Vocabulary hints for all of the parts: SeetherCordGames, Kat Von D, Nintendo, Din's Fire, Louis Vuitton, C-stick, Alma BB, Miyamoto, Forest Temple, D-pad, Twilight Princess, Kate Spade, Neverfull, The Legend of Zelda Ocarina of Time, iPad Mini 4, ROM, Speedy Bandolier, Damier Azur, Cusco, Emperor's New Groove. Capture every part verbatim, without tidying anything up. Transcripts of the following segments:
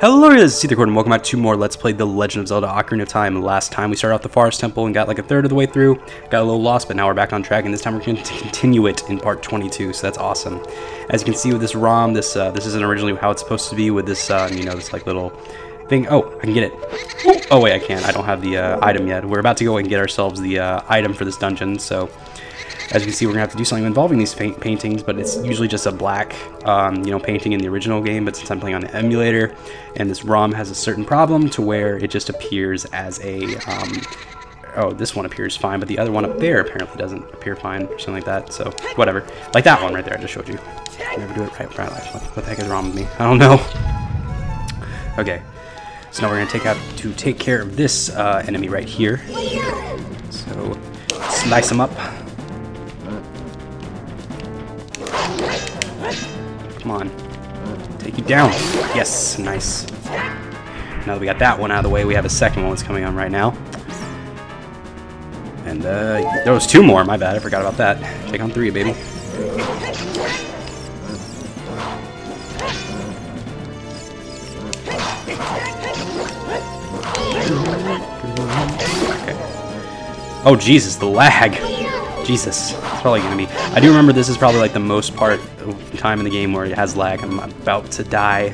Hello, this is SeetherCord and welcome back to more Let's Play The Legend of Zelda Ocarina of Time. Last time we started off the Forest Temple and got like a third of the way through, got a little lost, but now we're back on track, and this time we're going to continue it in part twenty-two, so that's awesome. As you can see with this ROM, this uh, this isn't originally how it's supposed to be with this, um, you know, this like little thing. Oh, I can get it. Oh wait, I can't. I don't have the uh, item yet. We're about to go and get ourselves the uh, item for this dungeon, so... As you can see, we're going to have to do something involving these paint paintings, but it's usually just a black, um, you know, painting in the original game, but since I'm playing on the emulator, and this ROM has a certain problem to where it just appears as a, um, oh, this one appears fine, but the other one up there apparently doesn't appear fine, or something like that, so whatever. Like that one right there I just showed you. I never do it right, right, right. What, what the heck is wrong with me? I don't know. Okay, so now we're going to take out, to take care of this uh, enemy right here. So, slice him up. Come on. Take you down. Yes, nice. Now that we got that one out of the way, we have a second one that's coming on right now. And uh, there was two more. My bad. I forgot about that. Take on three, baby. Okay. Oh, Jesus, the lag. Jesus, it's probably gonna be. I do remember this is probably like the most part of the time in the game where it has lag. I'm about to die.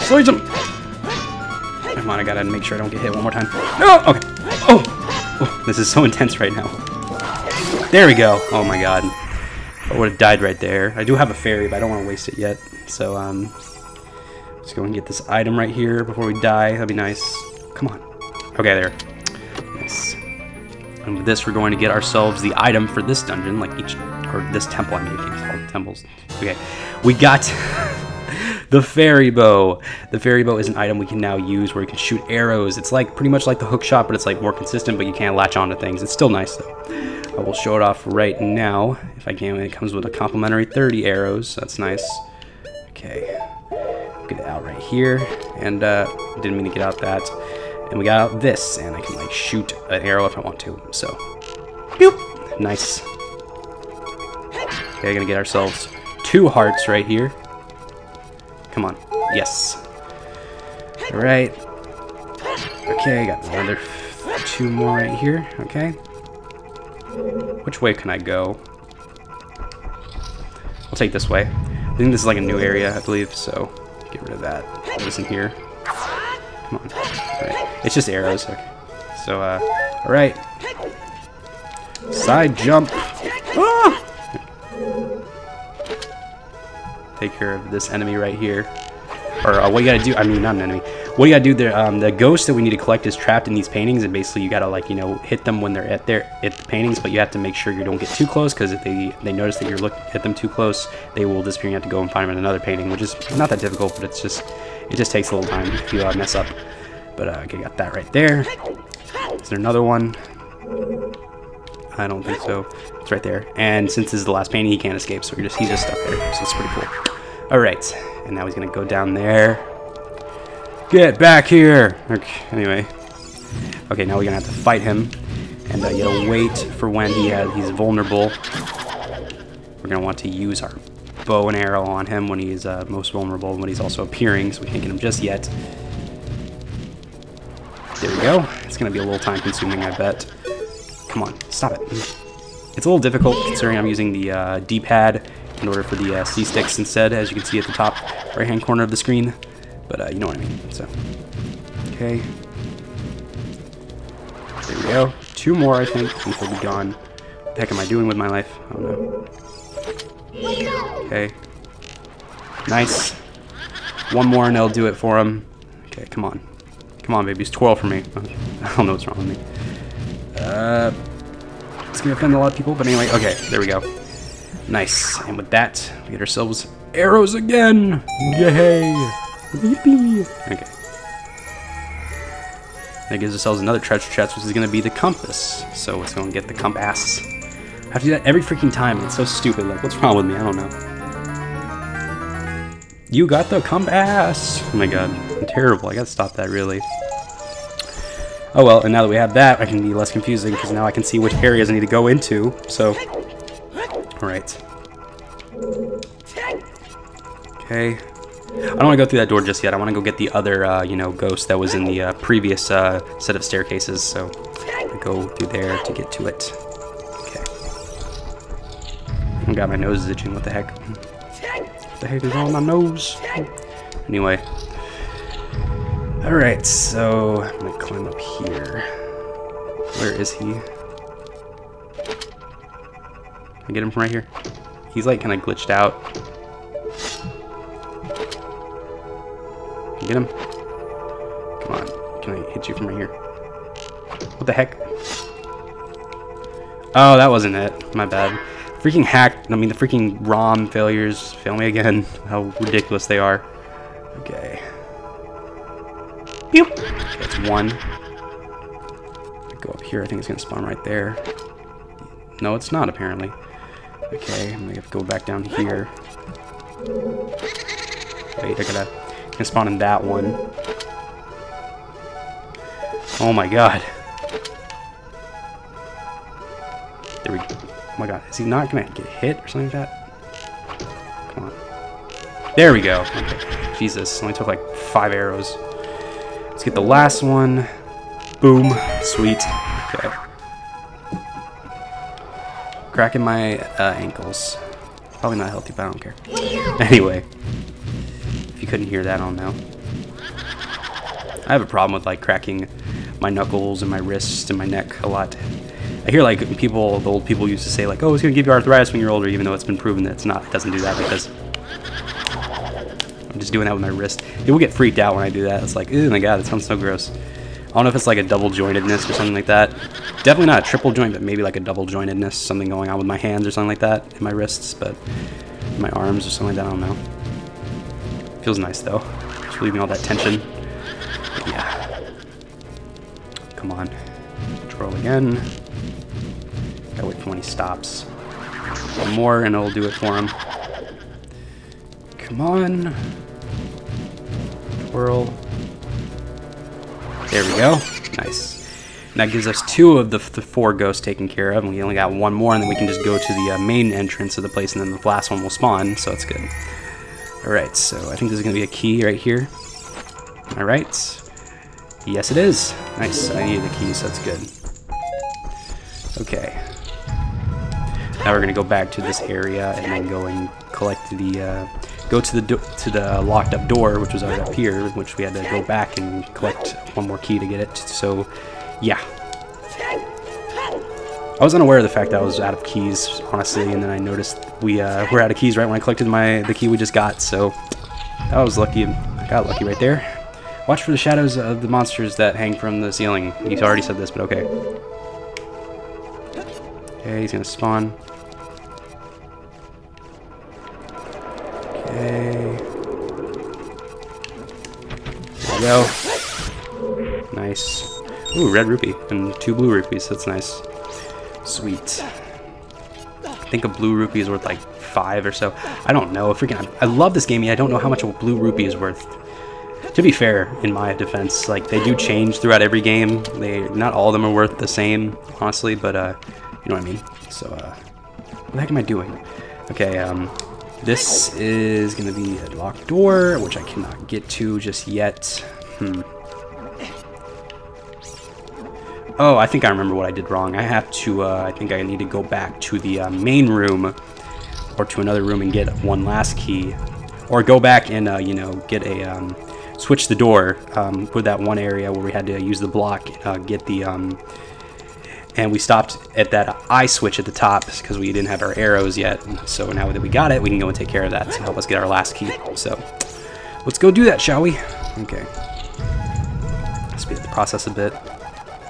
Slow jump! Come on, I gotta make sure I don't get hit one more time. No! Okay. Oh! Oh! This is so intense right now. There we go. Oh my god. I would have died right there. I do have a fairy, but I don't want to waste it yet. So, um. Let's go and get this item right here before we die. That'd be nice. Come on. Okay, there. Nice. And with this, we're going to get ourselves the item for this dungeon, like each, or this temple, I mean, it's called temples. Okay, we got the fairy bow. The fairy bow is an item we can now use where you can shoot arrows. It's like, pretty much like the hook shot, but it's like more consistent, but you can't latch onto things. It's still nice, though. I will show it off right now, if I can. It comes with a complimentary thirty arrows. That's nice. Okay, get it out right here. And, uh, didn't mean to get out that. And we got out this, and I can like shoot an arrow if I want to. So, boop, nice. Okay, we're gonna get ourselves two hearts right here. Come on, yes. All right. Okay, got another two more right here. Okay. Which way can I go? I'll take this way. I think this is like a new area, I believe. So, get rid of that. Put this in here. Come on. Right. It's just arrows. Okay. So, uh, all right. Side jump. Ah! Take care of this enemy right here. Or uh, what you gotta do? I mean, not an enemy. What you gotta do there? Um, the ghost that we need to collect is trapped in these paintings, and basically you gotta like you know hit them when they're at their at the paintings, but you have to make sure you don't get too close, because if they they notice that you're looking at them too close, they will disappear. And you have to go and find them in another painting, which is not that difficult, but it's just. It just takes a little time if you uh, mess up. But I uh, okay, got that right there. Is there another one? I don't think so. It's right there. And since this is the last painting, he can't escape, so you're just, he's just stuck there. So it's pretty cool. All right, and now he's gonna go down there. Get back here! Okay, anyway. Okay, now we're gonna have to fight him. And uh, you gotta wait for when he has, he's vulnerable. We're gonna want to use our bow and arrow on him when he's uh, most vulnerable and when he's also appearing, so we can't get him just yet. There we go. It's going to be a little time consuming, I bet. Come on, stop it. It's a little difficult considering I'm using the uh, D-pad in order for the uh, C-sticks instead, as you can see at the top right-hand corner of the screen, but uh, you know what I mean, so. Okay. There we go. Two more, I think, and he'll be gone. What the heck am I doing with my life? I don't know. Okay. Nice. One more and they'll do it for him. Okay, come on. Come on, babies. Twirl for me. I don't know what's wrong with me. Uh, it's going to offend a lot of people, but anyway. Okay, there we go. Nice. And with that, we get ourselves arrows again. Yay. Yippee. Okay. That gives ourselves another treasure chest, which is going to be the compass. So let's go and get the compass. I have to do that every freaking time. It's so stupid. Like, what's wrong with me? I don't know. You got the compass. Oh my god, I'm terrible. I gotta stop that, really. Oh well, and now that we have that, I can be less confusing because now I can see which areas I need to go into. So, all right. Okay. I don't want to go through that door just yet. I want to go get the other, uh, you know, ghost that was in the uh, previous uh, set of staircases. So I go through there to get to it. Okay. Oh God, my nose is itching. What the heck? What the heck is on my nose? Anyway. All right, so I'm gonna climb up here. Where is he? Can I get him from right here? He's like kind of glitched out. Can I get him? Come on, can I hit you from right here? What the heck? Oh, that wasn't it. My bad. Freaking hack. I mean, the freaking ROM failures fail me again. How ridiculous they are. Okay. Pew! That's one. Go up here. I think it's gonna spawn right there. No, it's not apparently. Okay, I'm gonna have to go back down here. Wait, I gotta, I can spawn in that one. Oh my God. There we go. Oh my God, is he not gonna get hit or something like that? Come on. There we go. Okay. Jesus, only took like five arrows. Let's get the last one. Boom. Sweet. Okay. Cracking my uh, ankles. Probably not healthy, but I don't care. Anyway. If you couldn't hear that, I don't know. I have a problem with, like, cracking my knuckles and my wrists and my neck a lot. I hear, like, people, the old people used to say, like, oh, it's going to give you arthritis when you're older, even though it's been proven that it's not. It doesn't do that because... I'm just doing that with my wrist. People get freaked out when I do that. It's like, oh my God, it sounds so gross. I don't know if it's like a double jointedness or something like that. Definitely not a triple joint, but maybe like a double jointedness, something going on with my hands or something like that, in my wrists, but in my arms or something like that, I don't know. Feels nice though, just leaving all that tension. But yeah. Come on. Twirl again. Gotta wait for when he stops. One more and it'll do it for him. Come on. Twirl. There we go. Nice. And that gives us two of the, the four ghosts taken care of, and we only got one more, and then we can just go to the uh, main entrance of the place, and then the last one will spawn, so it's good. Alright, so I think there's going to be a key right here. Alright. Yes, it is. Nice. I needed a key, so that's good. Okay. Now we're going to go back to this area, and then go and collect the... Uh, Go to the do to the locked up door, which was out up here, which we had to go back and collect one more key to get it. So, yeah. I was unaware of the fact that I was out of keys, honestly, and then I noticed we uh, were out of keys right when I collected my the key we just got. So, I was lucky. I got lucky right there. Watch for the shadows of the monsters that hang from the ceiling. He's already said this, but okay. Okay, he's gonna spawn. There we go. Nice. Ooh, red rupee and two blue rupees. That's nice. Sweet. I think a blue rupee is worth like five or so. I don't know. Freaking, I love this game. I don't know how much a blue rupee is worth. To be fair, in my defense, like they do change throughout every game. They not all of them are worth the same, honestly. But uh, you know what I mean. So uh, what the heck am I doing? Okay. Um. This is going to be a locked door, which I cannot get to just yet. Hmm. Oh, I think I remember what I did wrong. I have to, uh, I think I need to go back to the uh, main room or to another room and get one last key. Or go back and, uh, you know, get a, um, switch the door um, for that one area where we had to use the block, uh, get the, um, and we stopped at that eye switch at the top because we didn't have our arrows yet. So now that we got it, we can go and take care of that to help us get our last key. So let's go do that, shall we? Okay. Speed up the process a bit.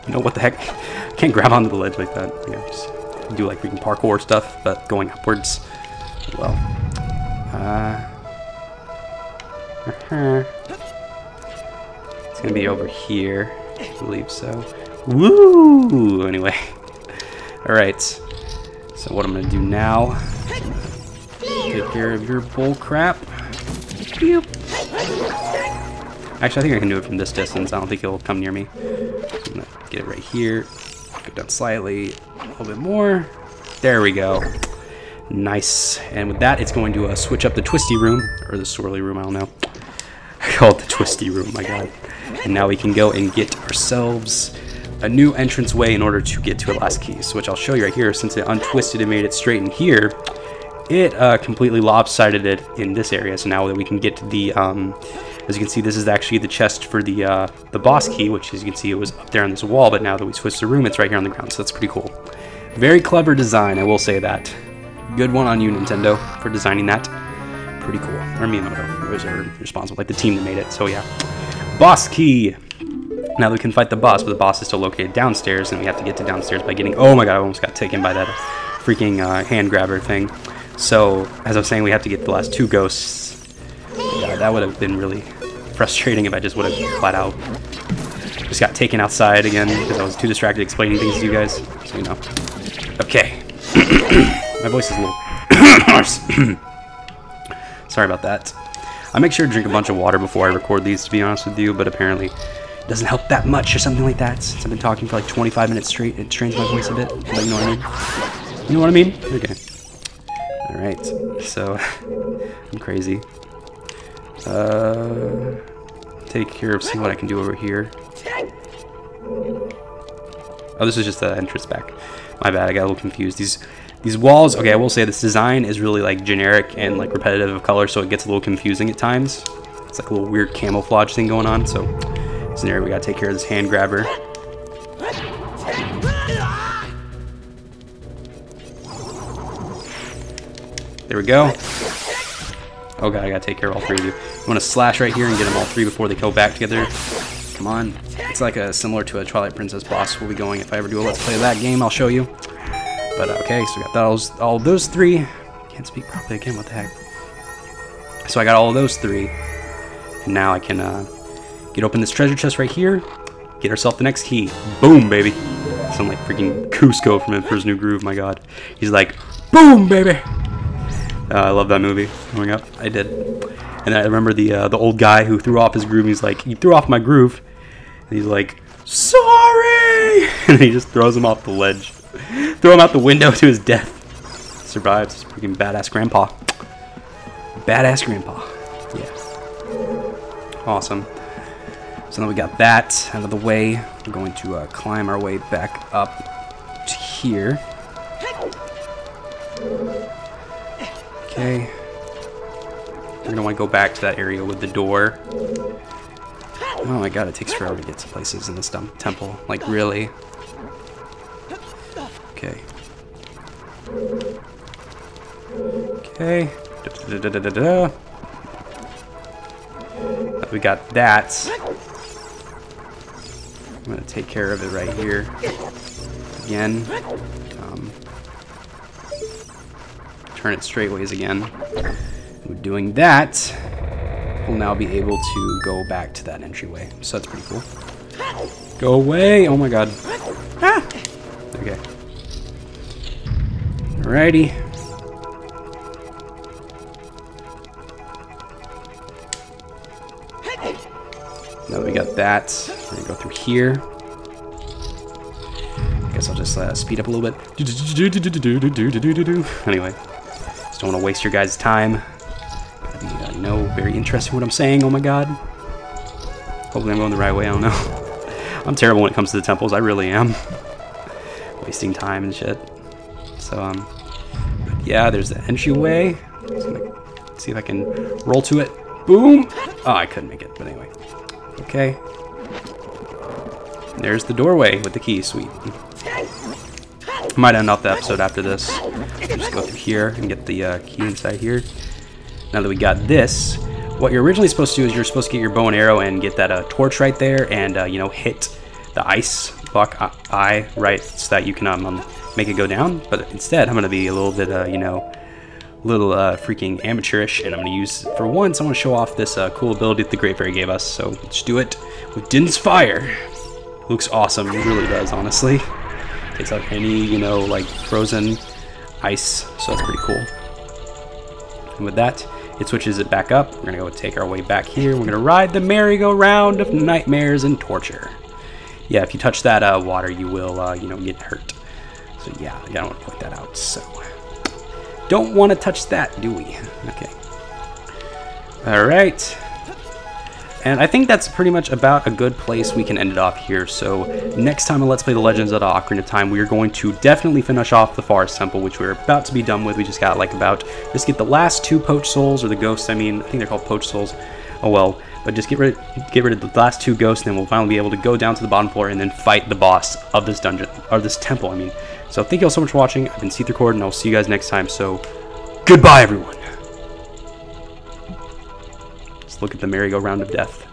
You know what the heck? I can't grab onto the ledge like that. I gotta just do like freaking parkour stuff, but going upwards. Well. Uh. Uh-huh. It's gonna be over here. I believe so. Woo! Anyway. Alright. So what I'm going to do now... Take care of your bull crap. Actually, I think I can do it from this distance. I don't think he'll come near me. I'm going to get it right here. Go down slightly. A little bit more. There we go. Nice. And with that, it's going to uh, switch up the twisty room. Or the swirly room, I don't know. called the Twisty Room, my god. And now we can go and get ourselves a new entranceway in order to get to a last keys, which I'll show you right here. Since it untwisted and made it straight in here, it uh, completely lopsided it in this area. So now that we can get to the, um, as you can see, this is actually the chest for the uh, the boss key, which as you can see, it was up there on this wall, but now that we switched the room, it's right here on the ground, so that's pretty cool. Very clever design, I will say that. Good one on you, Nintendo, for designing that. Pretty cool. Or Miyamoto, who is responsible, like the team that made it, so yeah. Boss key! Now that we can fight the boss, but the boss is still located downstairs, and we have to get to downstairs by getting... Oh my god, I almost got taken by that freaking uh, hand grabber thing. So, as I was saying, we have to get the last two ghosts. Yeah, that would have been really frustrating if I just would have flat out... Just got taken outside again, because I was too distracted explaining things to you guys, so you know. Okay. My voice is a little hoarse. Sorry about that. I make sure to drink a bunch of water before I record these, to be honest with you, but apparently it doesn't help that much or something like that. Since I've been talking for like twenty-five minutes straight, it strains my voice a bit, but you know what I mean? You know what I mean? Okay. Alright, so, I'm crazy. Uh, take care of, see what I can do over here. Oh, this is just the entrance back. My bad, I got a little confused. These these walls, okay, I will say this design is really like generic and like repetitive of color, so it gets a little confusing at times. It's like a little weird camouflage thing going on, so it's an area we gotta take care of this hand grabber. There we go. Oh god, I gotta take care of all three of you. You wanna slash right here and get them all three before they go back together. Come on. It's like a similar to a Twilight Princess boss we'll be going. If I ever do a Let's Play of that game, I'll show you. But uh, okay, so we got those, all those three. Can't speak properly again, what the heck. So I got all those three. And now I can uh, get open this treasure chest right here. Get ourselves the next key. Boom, baby. Sound like freaking Cusco from Emperor's New Groove, my god. He's like, boom, baby. Uh, I love that movie growing up. I did. And I remember the, uh, the old guy who threw off his groove. He's like, you threw off my groove. And he's like, sorry! And he just throws him off the ledge. Throw him out the window to his death. Survives. Freaking badass grandpa. Badass grandpa. Yeah. Awesome. So now we got that out of the way. We're going to uh, climb our way back up to here. Okay. We're going to want to go back to that area with the door. Oh my god, it takes forever to get to places in this dumb temple. Like, really? Okay. Okay. Da, da, da, da, da, da. We got that. I'm gonna take care of it right here. Again. Um, turn it straightways again. We're doing that. We'll now be able to go back to that entryway, so that's pretty cool. Go away! Oh my god. Ah! Okay. Alrighty. Now that we got that, we're gonna go through here. I guess I'll just uh, speed up a little bit. Anyway, just don't want to waste your guys' time. No, very interesting what I'm saying, oh my god. Hopefully I'm going the right way, I don't know. I'm terrible when it comes to the temples, I really am. Wasting time and shit. So, um, but yeah, there's the entryway. Just gonna see if I can roll to it. Boom! Oh, I couldn't make it, but anyway. Okay. And there's the doorway with the key, sweet. Might end off the episode after this. We'll just go through here and get the uh, key inside here. Now that we got this, what you're originally supposed to do is you're supposed to get your bow and arrow and get that uh, torch right there and, uh, you know, hit the ice block eye right so that you can um, um, make it go down. But instead, I'm going to be a little bit, uh, you know, a little uh, freaking amateurish. And I'm going to use, for once, I'm going to show off this uh, cool ability that the Great Fairy gave us. So let's do it with Din's Fire. Looks awesome. It really does, honestly. Takes out any, you know, like frozen ice. So that's pretty cool. And with that, it switches it back up. We're gonna go take our way back here. We're gonna ride the merry-go-round of nightmares and torture. Yeah, if you touch that uh, water, you will, uh, you know, get hurt. So yeah, I don't want to point that out. So don't want to touch that, do we? Okay. All right. And I think that's pretty much about a good place we can end it off here. So next time on Let's Play The Legend of Zelda Ocarina of Time, we are going to definitely finish off the Forest Temple, which we're about to be done with. We just got like about, just get the last two poached souls, or the ghosts, I mean, I think they're called poached souls. Oh well, but just get rid, get rid of the last two ghosts, and then we'll finally be able to go down to the bottom floor and then fight the boss of this dungeon, or this temple, I mean. So thank you all so much for watching. I've been SeetherCord, and I'll see you guys next time. So goodbye, everyone. Let's look at the merry-go-round of death.